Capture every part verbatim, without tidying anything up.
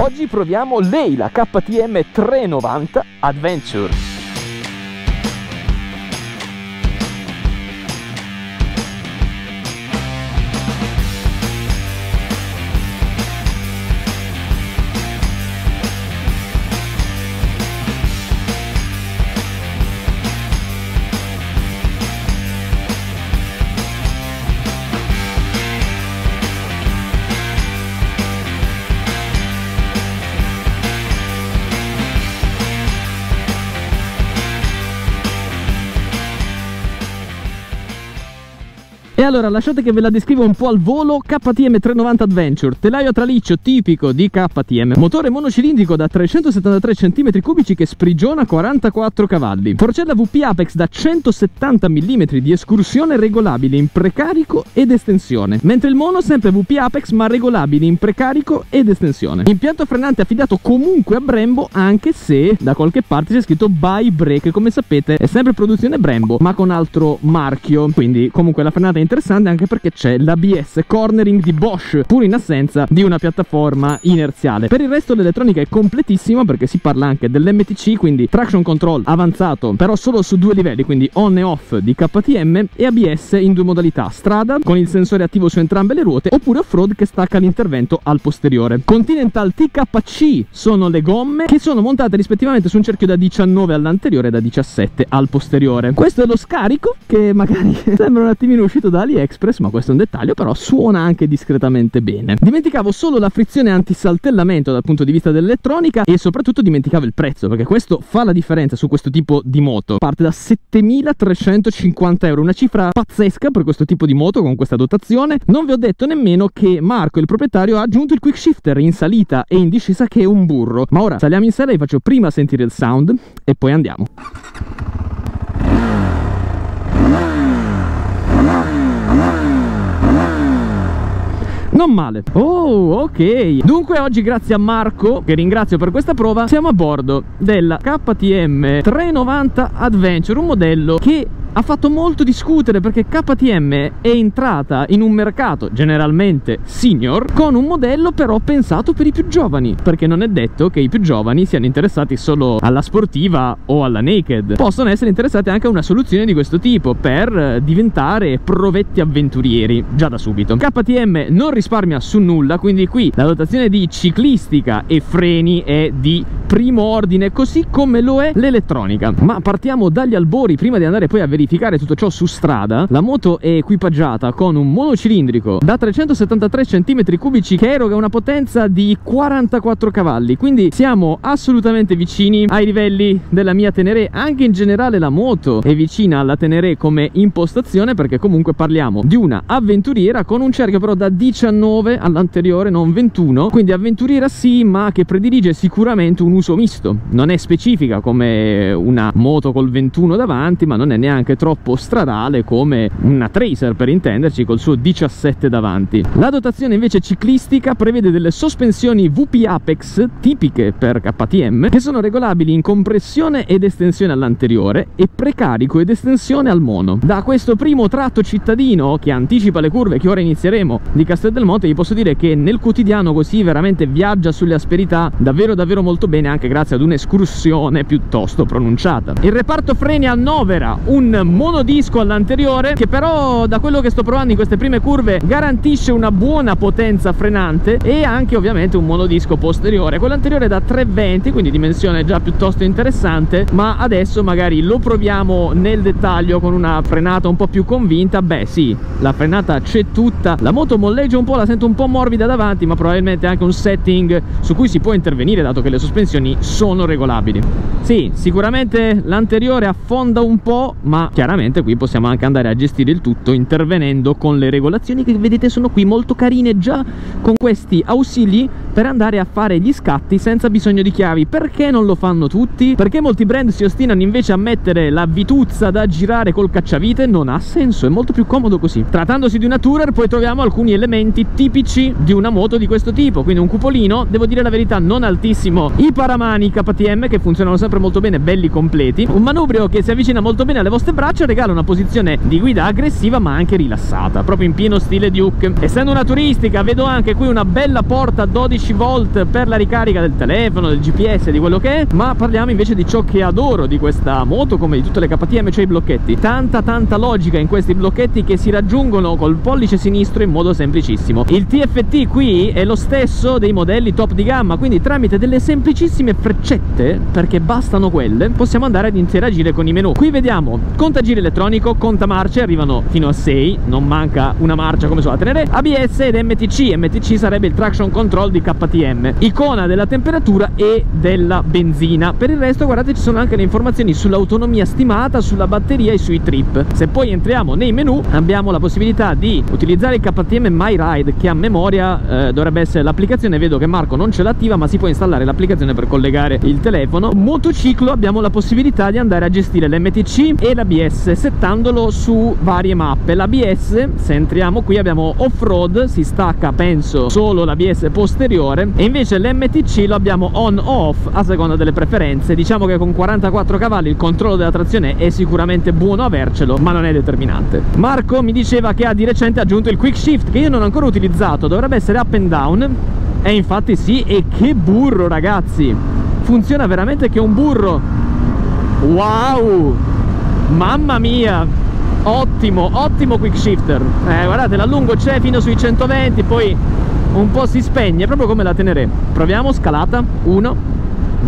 Oggi proviamo l'Eila K T M trecentonovanta Adventure. E allora lasciate che ve la descrivo un po' al volo. K T M trecentonovanta Adventure, telaio a traliccio tipico di K T M, motore monocilindrico da trecentosettantatré centimetri cubi che sprigiona quarantaquattro cavalli, forcella W P Apex da centosettanta millimetri di escursione regolabile in precarico ed estensione, mentre il mono sempre W P Apex ma regolabile in precarico ed estensione, impianto frenante affidato comunque a Brembo, anche se da qualche parte c'è scritto By Brake. Come sapete è sempre produzione Brembo ma con altro marchio, quindi comunque la frenata è interessante anche perché c'è l'A B S cornering di Bosch, pur in assenza di una piattaforma inerziale. Per il resto l'elettronica è completissima perché si parla anche dell'M T C, quindi traction control avanzato però solo su due livelli, quindi on e off di K T M, e A B S in due modalità: strada con il sensore attivo su entrambe le ruote, oppure off-road che stacca l'intervento al posteriore. Continental T K C sono le gomme, che sono montate rispettivamente su un cerchio da diciannove all'anteriore e da diciassette al posteriore. Questo è lo scarico, che magari sembra un attimino uscito da Aliexpress, ma questo è un dettaglio, però suona anche discretamente bene. Dimenticavo solo la frizione antisaltellamento dal punto di vista dell'elettronica, e soprattutto dimenticavo il prezzo, perché questo fa la differenza su questo tipo di moto. Parte da settemilatrecentocinquanta euro, una cifra pazzesca per questo tipo di moto con questa dotazione. Non vi ho detto nemmeno che Marco, il proprietario, ha aggiunto il quick shifter in salita e in discesa, che è un burro. Ma ora saliamo in sella e vi faccio prima sentire il sound e poi andiamo. Non male. Oh, ok. Dunque oggi, grazie a Marco, che ringrazio per questa prova, siamo a bordo della K T M trecentonovanta Adventure, un modello che ha fatto molto discutere perché K T M è entrata in un mercato generalmente senior con un modello però pensato per i più giovani, perché non è detto che i più giovani siano interessati solo alla sportiva o alla naked, possono essere interessati anche a una soluzione di questo tipo per diventare provetti avventurieri già da subito. K T M non risparmia su nulla, quindi qui la dotazione di ciclistica e freni è di primo ordine, così come lo è l'elettronica. Ma partiamo dagli albori prima di andare poi a vedere verificare tutto ciò su strada. La moto è equipaggiata con un monocilindrico da trecentosettantatré centimetri cubi che eroga una potenza di quarantaquattro cavalli, quindi siamo assolutamente vicini ai livelli della mia Tenere. Anche in generale la moto è vicina alla Tenere come impostazione, perché comunque parliamo di una avventuriera con un cerchio però da diciannove all'anteriore, non ventuno, quindi avventuriera sì, ma che predilige sicuramente un uso misto. Non è specifica come una moto col ventuno davanti, ma non è neanche troppo stradale come una Tracer, per intenderci, col suo diciassette davanti. La dotazione invece ciclistica prevede delle sospensioni W P Apex tipiche per K T M, che sono regolabili in compressione ed estensione all'anteriore e precarico ed estensione al mono. Da questo primo tratto cittadino che anticipa le curve che ora inizieremo di Castel del Monte, vi posso dire che nel quotidiano così veramente viaggia sulle asperità davvero davvero molto bene, anche grazie ad un'escursione piuttosto pronunciata. Il reparto freni annovera un monodisco all'anteriore, che però da quello che sto provando in queste prime curve garantisce una buona potenza frenante, e anche ovviamente un monodisco posteriore. Quello anteriore è da trecentoventi, quindi dimensione già piuttosto interessante, ma adesso magari lo proviamo nel dettaglio con una frenata un po' più convinta. Beh sì, la frenata c'è tutta, la moto molleggia un po', la sento un po' morbida davanti, ma probabilmente anche un setting su cui si può intervenire dato che le sospensioni sono regolabili. Sì, sicuramente l'anteriore affonda un po', ma Ma chiaramente qui possiamo anche andare a gestire il tutto intervenendo con le regolazioni, che vedete sono qui molto carine già con questi ausili per andare a fare gli scatti senza bisogno di chiavi. Perché non lo fanno tutti? Perché molti brand si ostinano invece a mettere la vituzza da girare col cacciavite? Non ha senso, è molto più comodo così. Trattandosi di una Tourer poi troviamo alcuni elementi tipici di una moto di questo tipo, quindi un cupolino, devo dire la verità, non altissimo, i paramani K T M che funzionano sempre molto bene, belli completi, un manubrio che si avvicina molto bene alle vostre braccia, regala una posizione di guida aggressiva ma anche rilassata, proprio in pieno stile Duke. Essendo una turistica, vedo anche qui una bella porta dodici volt per la ricarica del telefono, del G P S, di quello che è, ma parliamo invece di ciò che adoro di questa moto come di tutte le K T M, cioè i blocchetti. Tanta tanta logica in questi blocchetti che si raggiungono col pollice sinistro in modo semplicissimo. Il T F T qui è lo stesso dei modelli top di gamma, quindi tramite delle semplicissime freccette, perché bastano quelle, possiamo andare ad interagire con i menu. Qui vediamo contagiri elettronico, contamarce, arrivano fino a sei, non manca una marcia come sulla Tenere, A B S ed M T C. M T C sarebbe il traction control di K T M, icona della temperatura e della benzina. Per il resto guardate, ci sono anche le informazioni sull'autonomia stimata, sulla batteria e sui trip. Se poi entriamo nei menu abbiamo la possibilità di utilizzare il K T M MyRide, che a memoria eh, dovrebbe essere l'applicazione. Vedo che Marco non ce l'attiva, ma si può installare l'applicazione per collegare il telefono. Motociclo abbiamo la possibilità di andare a gestire l'M T C e l'A B S settandolo su varie mappe. L'A B S, se entriamo qui, abbiamo off-road, si stacca penso solo l'A B S posteriore, e invece l'M T C lo abbiamo on o off a seconda delle preferenze. Diciamo che con quarantaquattro cavalli il controllo della trazione è sicuramente buono avercelo, ma non è determinante. Marco mi diceva che ha di recente aggiunto il quick shift, che io non ho ancora utilizzato, dovrebbe essere up and down, e infatti sì, e che burro ragazzi, funziona veramente che un burro. Wow, mamma mia, ottimo ottimo quick shifter. Eh, guardate, l'allungo c'è fino sui centoventi, poi un po' si spegne, proprio come la Tenere. Proviamo scalata, uno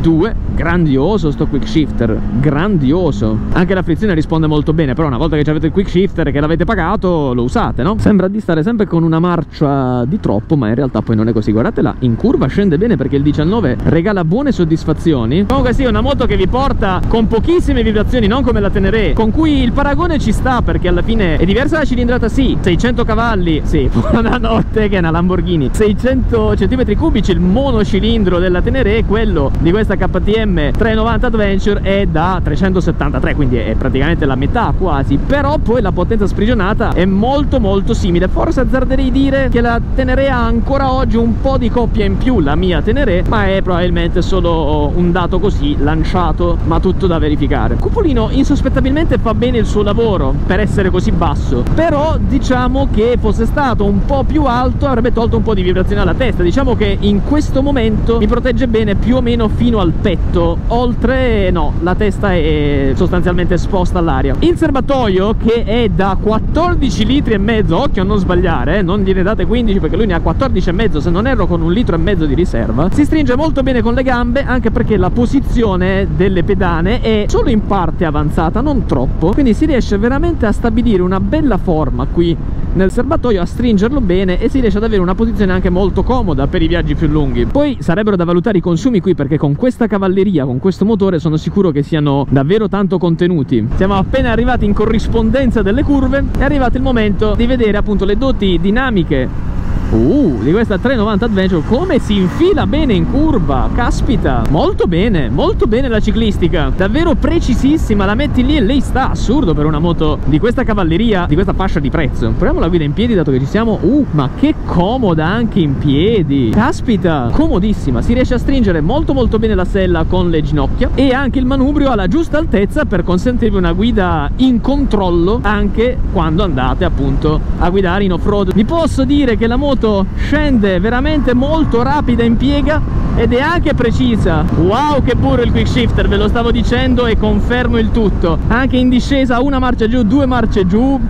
due, grandioso sto quick shifter, grandioso. Anche la frizione risponde molto bene, però una volta che avete il quick shifter, che l'avete pagato, lo usate, no? Sembra di stare sempre con una marcia di troppo, ma in realtà poi non è così. Guardate là, in curva scende bene, perché il diciannove regala buone soddisfazioni. Comunque sì, è una moto che vi porta con pochissime vibrazioni, non come la Tenere, con cui il paragone ci sta, perché alla fine è diversa la cilindrata, sì, seicento cavalli, sì, buonanotte che è una Lamborghini, seicento centimetri cubici il monocilindro della Tenere, e quello di questa K T M trecentonovanta Adventure è da trecentosettantatré, quindi è praticamente la metà quasi, però poi la potenza sprigionata è molto molto simile. Forse azzarderei dire che la Tenere ha ancora oggi un po' di coppia in più, la mia Tenere, ma è probabilmente solo un dato così lanciato, ma tutto da verificare. Cupolino insospettabilmente fa bene il suo lavoro per essere così basso, però diciamo che fosse stato un po' più alto avrebbe tolto un po' di vibrazione alla testa. Diciamo che in questo momento mi protegge bene più o meno fino al petto, oltre no, la testa è sostanzialmente esposta all'aria. Il serbatoio, che è da quattordici litri e mezzo, occhio a non sbagliare, eh, non gliene date quindici, perché lui ne ha quattordici e mezzo, se non erro, con un litro e mezzo di riserva. Si stringe molto bene con le gambe, anche perché la posizione delle pedane è solo in parte avanzata, non troppo, quindi si riesce veramente a stabilire una bella forma qui nel serbatoio, a stringerlo bene, e si riesce ad avere una posizione anche molto comoda per i viaggi più lunghi. Poi sarebbero da valutare i consumi qui, perché con questa cavalleria, con questo motore, sono sicuro che siano davvero tanto contenuti. Siamo appena arrivati in corrispondenza delle curve, è arrivato il momento di vedere appunto le doti dinamiche Uh, di questa trecentonovanta Adventure, come si infila bene in curva, caspita, molto bene, molto bene la ciclistica, davvero precisissima, la metti lì e lei sta, assurdo per una moto di questa cavalleria, di questa fascia di prezzo. Proviamo la guida in piedi, dato che ci siamo. Uh, ma che comoda anche in piedi, caspita, comodissima, si riesce a stringere molto molto bene la sella con le ginocchia, e anche il manubrio ha la giusta altezza per consentirvi una guida in controllo anche quando andate appunto a guidare in off-road. Vi posso dire che la moto scende veramente molto rapida in piega, ed è anche precisa. Wow, che burro il quick shifter, ve lo stavo dicendo e confermo il tutto. Anche in discesa, una marcia giù, due marce giù,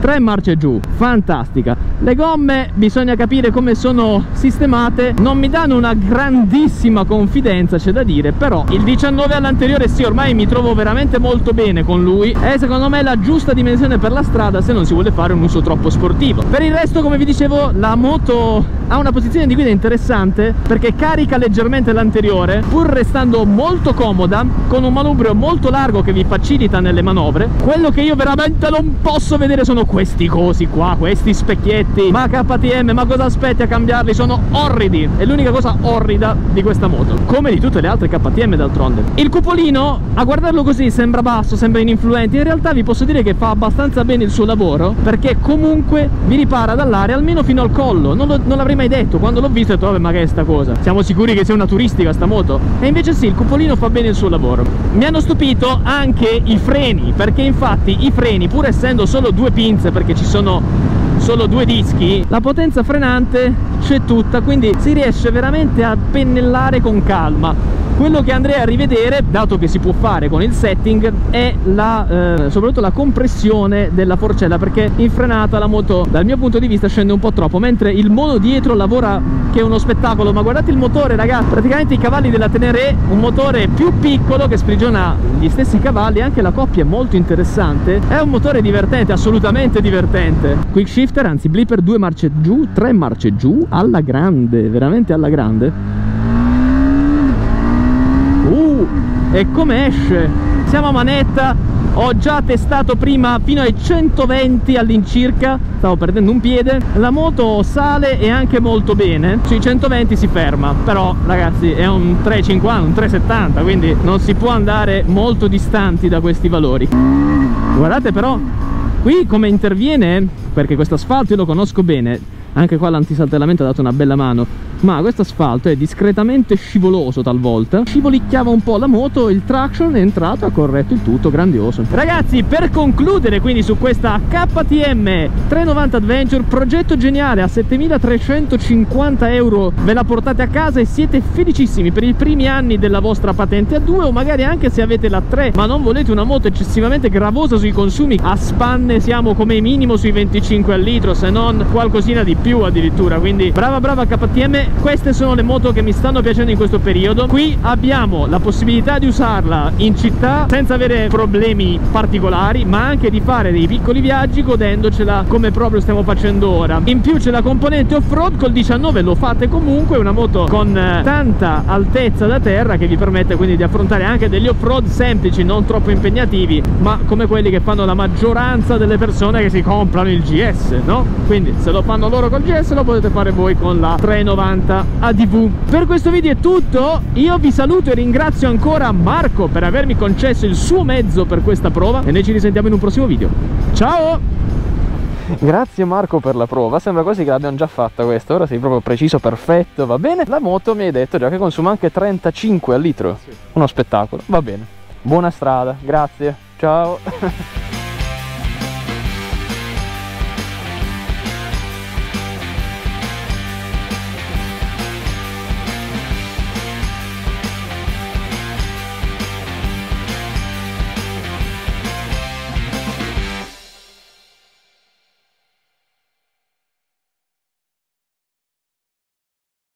tre marce giù, fantastica. Le gomme bisogna capire come sono sistemate, non mi danno una grandissima confidenza, c'è da dire, però il diciannove all'anteriore sì, ormai mi trovo veramente molto bene con lui, è secondo me la giusta dimensione per la strada, se non si vuole fare un uso troppo sportivo. Per il resto, come vi dicevo, la moto ha una posizione di guida interessante, perché carica leggermente l'anteriore pur restando molto comoda, con un manubrio molto largo che vi facilita nelle manovre. Quello che io veramente non posso vedere sono questi cosi qua, questi specchietti. Ma K T M, ma cosa aspetti a cambiarli? Sono orridi. È l'unica cosa orrida di questa moto, come di tutte le altre K T M d'altronde. Il cupolino, a guardarlo così, sembra basso, sembra ininfluente. In realtà vi posso dire che fa abbastanza bene il suo lavoro, perché comunque vi ripara dall'aria almeno fino al collo. Non l'avrei mai detto. Quando l'ho visto ho detto, vabbè, ma che è sta cosa? Siamo sicuri che sia una turistica sta moto? E invece sì, il cupolino fa bene il suo lavoro. Mi hanno stupito anche i freni, perché infatti i freni, pur essendo solo due pinze, perché ci sono solo due dischi, la potenza frenante c'è tutta, quindi si riesce veramente a pennellare con calma. Quello che andrei a rivedere, dato che si può fare con il setting, è la, eh, soprattutto la compressione della forcella, perché in frenata la moto dal mio punto di vista scende un po' troppo, mentre il mono dietro lavora che è uno spettacolo. Ma guardate il motore, ragazzi, praticamente i cavalli della Tenere, un motore più piccolo che sprigiona gli stessi cavalli, anche la coppia è molto interessante, è un motore divertente, assolutamente divertente. Quick shifter, anzi blipper, due marce giù, tre marce giù, alla grande, veramente alla grande. Uh, e come esce? Siamo a manetta, ho già testato prima fino ai centoventi all'incirca, stavo perdendo un piede. La moto sale e anche molto bene, sui centoventi si ferma, però ragazzi è un trecentocinquanta, un trecentosettanta, quindi non si può andare molto distanti da questi valori. Guardate però qui come interviene, perché questo asfalto io lo conosco bene. Anche qua l'antisaltellamento ha dato una bella mano, ma questo asfalto è discretamente scivoloso talvolta. Scivolicchiava un po' la moto, il traction è entrato, ha corretto il tutto, grandioso. Ragazzi, per concludere quindi su questa K T M trecentonovanta Adventure, progetto geniale, a settemila trecentocinquanta euro ve la portate a casa e siete felicissimi per i primi anni della vostra patente a due, o magari anche se avete la tre, ma non volete una moto eccessivamente gravosa sui consumi. A spanne siamo come minimo sui venticinque al litro, se non qualcosina di più addirittura, quindi brava brava K T M. Queste sono le moto che mi stanno piacendo in questo periodo. Qui abbiamo la possibilità di usarla in città senza avere problemi particolari, ma anche di fare dei piccoli viaggi godendocela come proprio stiamo facendo ora. In più c'è la componente off-road, col diciannove lo fate comunque, una moto con tanta altezza da terra che vi permette quindi di affrontare anche degli off-road semplici, non troppo impegnativi, ma come quelli che fanno la maggioranza delle persone che si comprano il G S, no? Quindi se lo fanno loro con il G S lo potete fare voi con la trecentonovanta A D V. Per questo video è tutto, io vi saluto e ringrazio ancora Marco per avermi concesso il suo mezzo per questa prova e noi ci risentiamo in un prossimo video. Ciao! Grazie Marco per la prova, sembra quasi che l'abbiamo già fatta questa, ora sei proprio preciso, perfetto, va bene. La moto mi hai detto già che consuma anche trentacinque al litro, uno spettacolo, va bene. Buona strada, grazie, ciao!